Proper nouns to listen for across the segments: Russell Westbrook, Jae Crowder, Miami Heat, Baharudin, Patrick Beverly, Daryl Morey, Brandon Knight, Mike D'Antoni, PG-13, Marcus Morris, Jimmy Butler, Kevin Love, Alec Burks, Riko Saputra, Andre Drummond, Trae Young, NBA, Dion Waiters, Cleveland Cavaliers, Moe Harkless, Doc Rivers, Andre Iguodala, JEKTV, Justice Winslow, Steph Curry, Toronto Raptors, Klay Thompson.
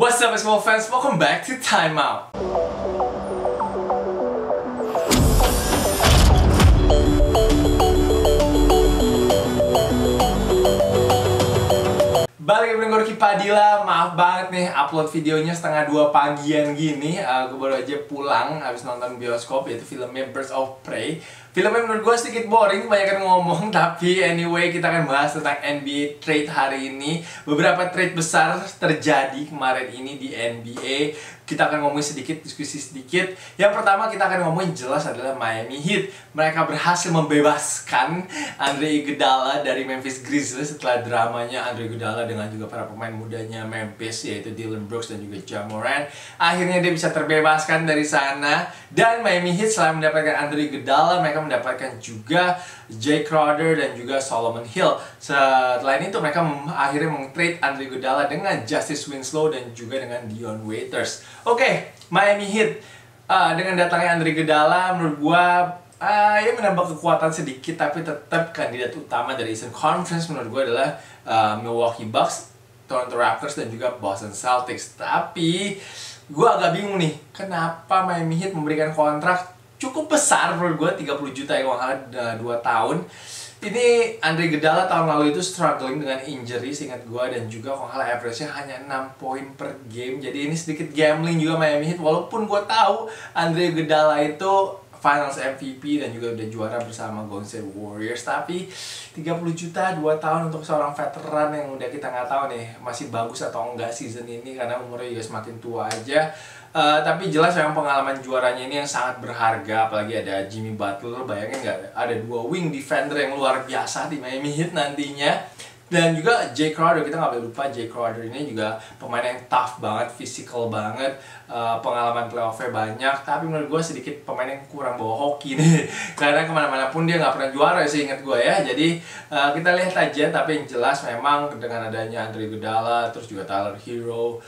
What's up basketball fans, welcome back to Time Out. Balik ke Gorky Padilla, maaf banget nih upload videonya setengah 2 pagian gini. Gue baru aja pulang habis nonton bioskop, yaitu filmnya Birds of Prey. Filmnya menurut gue sedikit boring, kebanyakan ngomong, tapi anyway kita akan bahas tentang NBA trade hari ini. Beberapa trade besar terjadi kemarin ini di NBA. Kita akan ngomongin sedikit, diskusi sedikit. Yang pertama kita akan ngomongin jelas adalah Miami Heat. Mereka berhasil membebaskan Andre Iguodala dari Memphis Grizzlies setelah dramanya Andre Iguodala dengan juga para pemain mudanya Memphis, yaitu Dylan Brooks dan juga John Moran. Akhirnya dia bisa terbebaskan dari sana. Dan Miami Heat selain mendapatkan Andre Iguodala, mereka mendapatkan juga Jae Crowder dan juga Solomon Hill. Selain itu mereka akhirnya meng-trade Andre Iguodala dengan Justice Winslow dan juga dengan Dion Waiters. Oke, Miami Heat dengan datangnya Andre Iguodala menurut gua ya menambah kekuatan sedikit, tapi tetap kandidat utama dari Eastern Conference menurut gua adalah Milwaukee Bucks, Toronto Raptors dan juga Boston Celtics. Tapi gua agak bingung nih, kenapa Miami Heat memberikan kontrak cukup besar menurut gue, 30 juta uang 2 tahun. Ini Andre Iguodala tahun lalu itu struggling dengan injury seingat gue, dan juga kalau nggak salah average-nya hanya 6 poin per game. Jadi ini sedikit gambling juga Miami Heat, walaupun gue tahu Andre Iguodala itu Finals MVP dan juga udah juara bersama Golden State Warriors, tapi 30 juta 2 tahun untuk seorang veteran yang udah kita nggak tahu nih masih bagus atau enggak season ini karena umurnya juga semakin tua aja. Tapi jelas yang pengalaman juaranya ini yang sangat berharga, apalagi ada Jimmy Butler, bayangin nggak, ada 2 wing defender yang luar biasa di Miami Heat nantinya. Dan juga Jae Crowder, kita nggak boleh lupa Jae Crowder ini juga pemain yang tough banget, physical banget, pengalaman playoff-nya banyak. Tapi menurut gue sedikit pemain yang kurang bawa hoki nih, karena kemana-mana pun dia nggak pernah juara seingat gue ya. Jadi kita lihat aja, tapi yang jelas memang dengan adanya Andre Iguodala, terus juga Tyler Hero,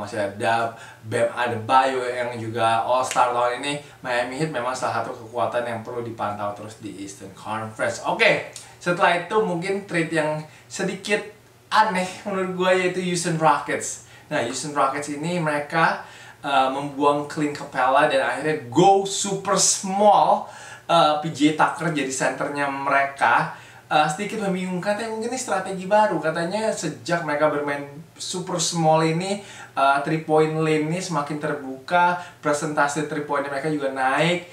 masih ada Bam Adebayo yang juga All Star tahun ini, Miami Heat memang salah satu kekuatan yang perlu dipantau terus di Eastern Conference. Oke, setelah itu mungkin trade yang sedikit aneh menurut gue yaitu Houston Rockets. Nah, Houston Rockets ini mereka membuang Clint Capela dan akhirnya go super small, PJ Tucker jadi senternya mereka. Sedikit membingungkan, tapi mungkin ini strategi baru. Katanya sejak mereka bermain super small ini, 3-point lane ini semakin terbuka, presentasi 3-point mereka juga naik,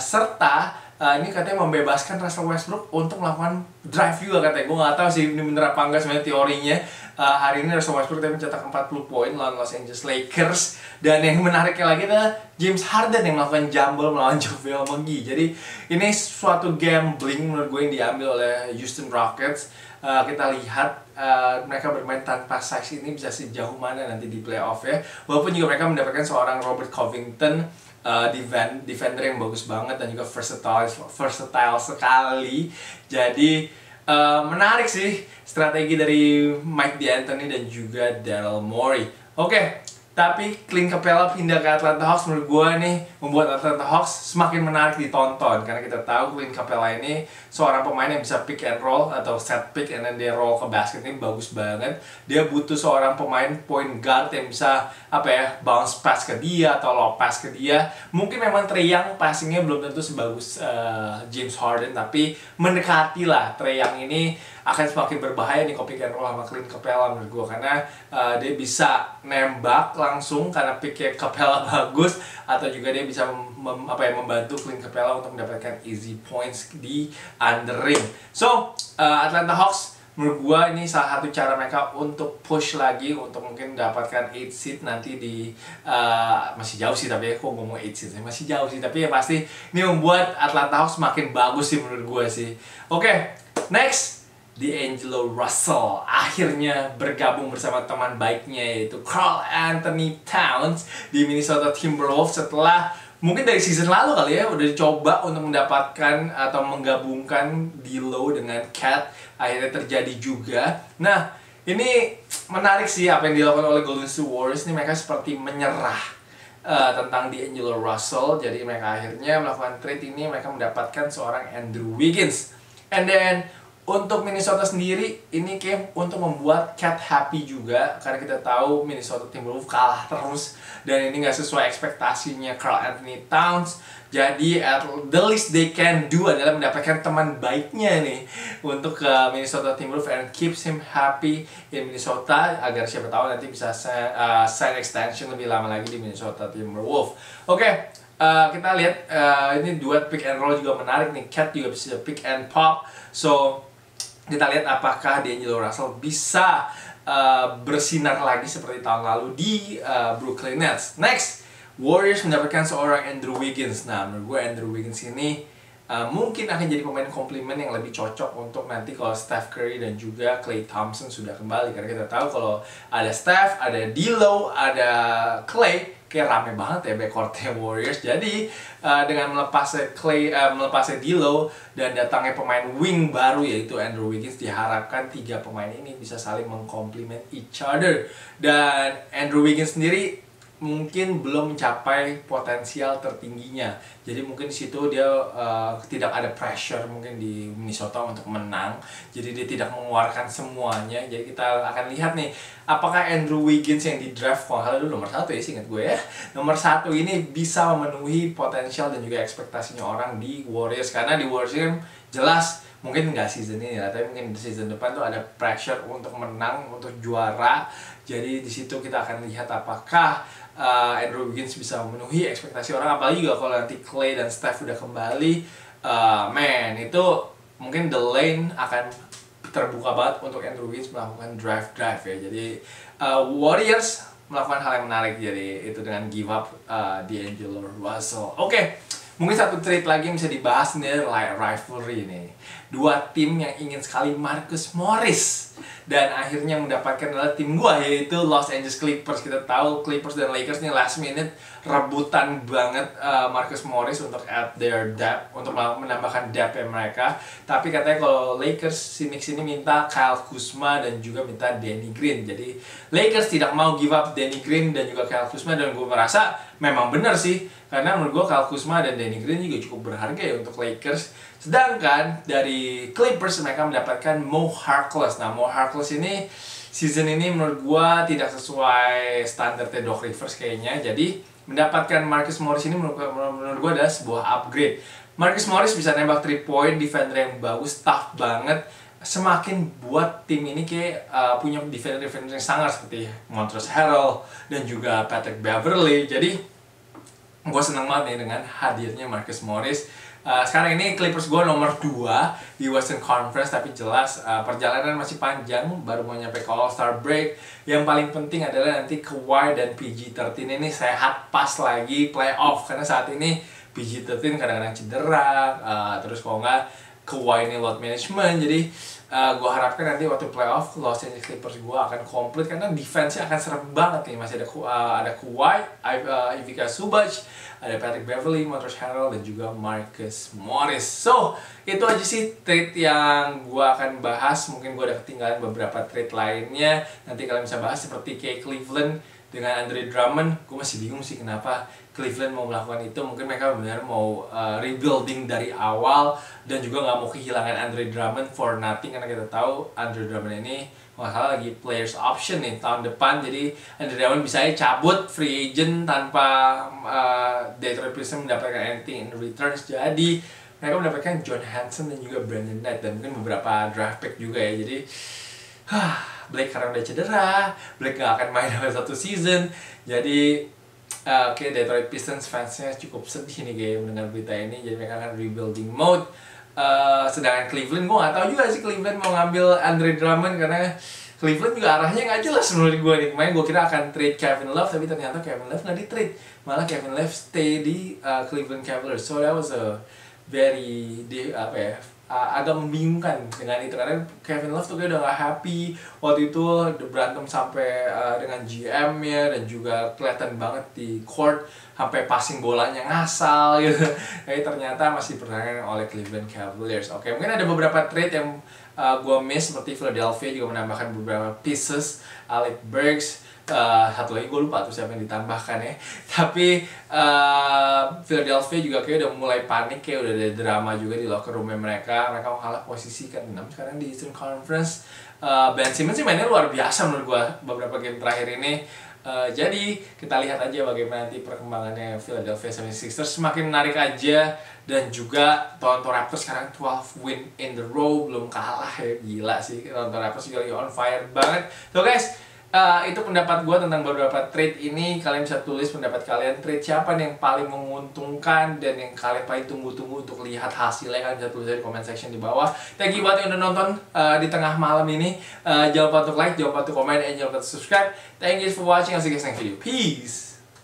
serta ini katanya membebaskan Russell Westbrook untuk melakukan drive juga katanya. Gue nggak tahu sih ini bener apa enggak sebenarnya teorinya. Hari ini Russell Westbrook mencetak 40 poin lawan Los Angeles Lakers. Dan yang menariknya lagi adalah James Harden yang melakukan jumble melawan JaVale McGee. Jadi ini suatu gambling menurut gue yang diambil oleh Houston Rockets. Kita lihat mereka bermain tanpa size ini bisa sejauh mana nanti di playoff ya. Walaupun juga mereka mendapatkan seorang Robert Covington, defender yang bagus banget dan juga versatile sekali. Jadi menarik sih strategi dari Mike D'Antoni dan juga Daryl Morey. Oke, tapi Clint Capela pindah ke Atlanta Hawks menurut gue nih membuat Atlanta Hawks semakin menarik ditonton, karena kita tahu Clint Capela ini seorang pemain yang bisa pick and roll atau set pick and then dia roll ke basket, ini bagus banget. Dia butuh seorang pemain point guard yang bisa apa ya, bounce pass ke dia atau lob pass ke dia. Mungkin memang Trae Young passingnya belum tentu sebagus James Harden, tapi mendekati lah. Trae Young ini akan semakin berbahaya nih pick and roll sama Clint Capela menurut gue, karena dia bisa nembak langsung karena picknya Capela bagus, atau juga dia bisa membantu Clint Capela untuk mendapatkan easy points di under rim. So Atlanta Hawks menurut gue ini salah satu cara mereka untuk push lagi untuk mungkin mendapatkan 8 seed nanti di masih jauh sih, tapi ya kok ngomong 8 seed masih jauh sih, tapi ya pasti ini membuat Atlanta Hawks makin bagus sih menurut gue sih. Oke, next D'Angelo Russell akhirnya bergabung bersama teman baiknya yaitu Karl Anthony Towns di Minnesota Timberwolves setelah mungkin dari season lalu kali ya udah dicoba untuk mendapatkan atau menggabungkan D'Lo dengan Cat, akhirnya terjadi juga. Nah, ini menarik sih apa yang dilakukan oleh Golden State Warriors ini, mereka seperti menyerah tentang D'Angelo Russell. Jadi mereka akhirnya melakukan trade ini, mereka mendapatkan seorang Andrew Wiggins. And then Untuk Minnesota sendiri, ini game untuk membuat Cat happy juga, karena kita tahu Minnesota Timberwolves kalah terus dan ini nggak sesuai ekspektasinya Karl Anthony Towns. Jadi the least they can do adalah mendapatkan teman baiknya nih untuk Minnesota Timberwolves and keeps him happy in Minnesota, agar siapa tahu nanti bisa sign extension lebih lama lagi di Minnesota Timberwolves. Oke. Kita lihat ini duet pick and roll juga menarik nih. Cat juga bisa pick and pop. So kita lihat apakah D'Angelo Russell bisa bersinar lagi seperti tahun lalu di Brooklyn Nets. Next, Warriors mendapatkan seorang Andrew Wiggins. Nah, menurut gue Andrew Wiggins ini mungkin akan jadi pemain komplement yang lebih cocok untuk nanti kalau Steph Curry dan juga Klay Thompson sudah kembali. Karena kita tahu kalau ada Steph, ada D'Lo, ada Klay, kayak rame banget ya backcourt-nya Warriors. Jadi dengan melepasnya D'Lo dan datangnya pemain wing baru yaitu Andrew Wiggins, diharapkan tiga pemain ini bisa saling mengkomplement each other. Dan Andrew Wiggins sendiri mungkin belum mencapai potensial tertingginya. Jadi mungkin di situ dia tidak ada pressure mungkin di Minnesota untuk menang. Jadi dia tidak mengeluarkan semuanya. Jadi kita akan lihat nih, apakah Andrew Wiggins yang di draft nomor 1 ya, seingat gue ya, nomor 1 ini bisa memenuhi potensial dan juga ekspektasinya orang di Warriors. Karena di Warriors jelas mungkin nggak season ini ya, tapi mungkin di season depan tuh ada pressure untuk menang, untuk juara. Jadi di situ kita akan lihat apakah Andrew Wiggins bisa memenuhi ekspektasi orang. Apalagi juga kalau nanti Klay dan Steph udah kembali, itu mungkin the lane akan terbuka banget untuk Andrew Wiggins melakukan drive-drive ya. Jadi Warriors melakukan hal yang menarik, jadi itu dengan give up D'Angelo Russell. Oke. Mungkin satu trade lagi yang bisa dibahas nih, rivalry ini. Dua tim yang ingin sekali Marcus Morris, dan akhirnya mendapatkan adalah tim gua, yaitu Los Angeles Clippers. Kita tahu Clippers dan Lakers nih last minute rebutan banget Marcus Morris untuk add their depth, untuk menambahkan depth mereka. Tapi katanya kalau Lakers sini minta Kyle Kuzma dan juga minta Danny Green. Jadi Lakers tidak mau give up Danny Green dan juga Kyle Kuzma, dan gue merasa memang benar sih, karena menurut gue Kyle Kuzma dan Danny Green juga cukup berharga ya untuk Lakers. Sedangkan dari Clippers mereka mendapatkan Moe Harkless. Nah, Moe Harkless ini season ini menurut gua tidak sesuai standarnya Doc Rivers kayaknya. Jadi mendapatkan Marcus Morris ini menurut gua adalah sebuah upgrade. Marcus Morris bisa nembak 3-point, defender yang bagus, tough banget. Semakin buat tim ini kayak punya defender-defender yang sangar seperti Montrezl Harrell dan juga Patrick Beverly. Jadi gua senang banget nih dengan hadirnya Marcus Morris. Sekarang ini Clippers gue nomor 2 di Western Conference, tapi jelas perjalanan masih panjang, baru mau nyampe ke All-Star break. Yang paling penting adalah nanti Kawhi dan PG-13 ini sehat pas lagi playoff, karena saat ini PG-13 kadang-kadang cedera, terus kalau nggak Kawhi ini load management. Jadi gue harapkan nanti waktu playoff Los Angeles Clippers gue akan komplit, karena defense-nya akan serem banget nih. Masih ada Kawhi, Ivica Zubac, ada Patrick Beverly, Montrezl Harrell, dan juga Marcus Morris. So, itu aja sih trade yang gue akan bahas. Mungkin gue ada ketinggalan beberapa trade lainnya, nanti kalian bisa bahas, seperti kayak Cleveland dengan Andre Drummond. Gue masih bingung sih kenapa Cleveland mau melakukan itu. Mungkin mereka benar mau rebuilding dari awal, dan juga nggak mau kehilangan Andre Drummond for nothing, karena kita tahu Andre Drummond ini masalah lagi players option nih tahun depan. Jadi Andre Drummond bisa cabut free agent tanpa Detroit Pistons mendapatkan anything in returns. Jadi mereka mendapatkan John Hanson dan juga Brandon Knight, dan mungkin beberapa draft pick juga ya. Jadi Blake karena udah cedera, Blake gak akan main dalam 1 season. Jadi oke, Detroit Pistons fansnya cukup sedih nih guys mendengar berita ini. Jadi mereka akan rebuilding mode. Sedangkan Cleveland, gue gak tau juga sih Cleveland mau ngambil Andre Drummond, karena Cleveland juga arahnya nggak jelas menurut gue nih. Kemarin gue kira akan trade Kevin Love, tapi ternyata Kevin Love nggak di-trade, malah Kevin Love stay di Cleveland Cavaliers. So that was a very agak membingungkan dengan itu, karena Kevin Love tuh kayak udah gak happy waktu itu, berantem sampai dengan GM-nya, dan juga kelihatan banget di court sampai passing bolanya ngasal gitu. Jadi ternyata masih dipertahankan oleh Cleveland Cavaliers. Oke, mungkin ada beberapa trade yang gue miss, seperti Philadelphia juga menambahkan beberapa pieces, Alec Burks, satu lagi gue lupa tuh siapa yang ditambahkan ya. Tapi Philadelphia juga kayak udah mulai panik, kayak udah ada drama juga di locker roomnya mereka. Mereka kalah posisi ke-6 sekarang di Eastern Conference. Ben Simmons sih mainnya luar biasa menurut gue beberapa game terakhir ini. Jadi kita lihat aja bagaimana nanti perkembangannya Philadelphia 76ers. Semakin menarik aja. Dan juga Toronto Raptors sekarang 12 win in the row, belum kalah ya. Gila sih, Toronto Raptors juga lagi on fire banget. So guys, itu pendapat gue tentang beberapa trade ini. Kalian bisa tulis pendapat kalian, trade siapa yang paling menguntungkan dan yang kalian paling tunggu-tunggu untuk lihat hasilnya. Kalian bisa tulis di comment section di bawah. Thank you buat yang udah nonton di tengah malam ini. Jangan lupa untuk like, jangan lupa untuk comment, and jangan lupa untuk subscribe. Thank you for watching, I'll see you guys next video. Peace!